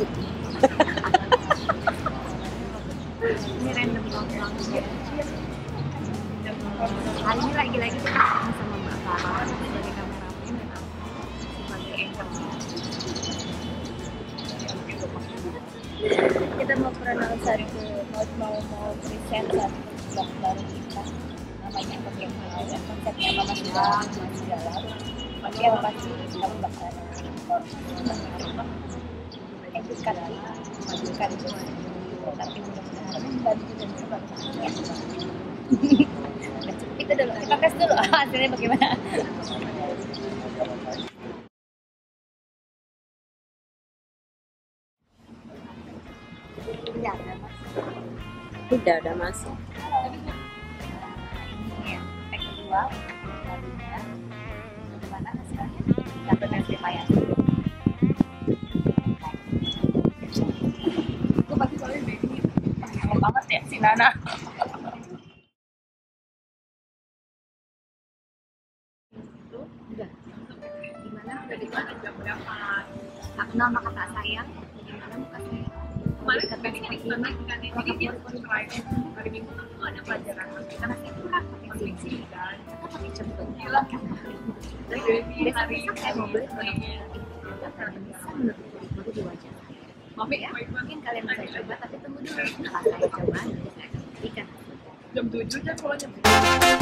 Ini random banget ya. Kali ini lagi-lagi kita ketemu sama Mbak Farah sebagai kameramen dan aku sebagai anchor. Kita mau pernah satu mau present satu blog baru kita. Namanya bagaimana ya? Konsepnya apa masih dalam? Masih apa sih kalau Mbak Farah? Edukasi, majukan itu. Tapi mudah-mudahan kita dulu, kita tes dulu hasilnya bagaimana. Tidak ada masuk. Ini yang tag kedua lalunya bagaimana hasilnya? Dapat hasil payah. Banget ya si Nana. Itu udah gimana udah dipakai berapa kenal maka tak sayang gimana muka saya kemarin ketika hari Minggu itu ada pelajaran kita masih kurang koneksi dan kita pakai jemputnya lah dari hari ini Mami, ya? Mungkin kalian bisa coba, tapi tunggu dulu. Saya coba, ikan. Jam 7 aja kalau jam 7.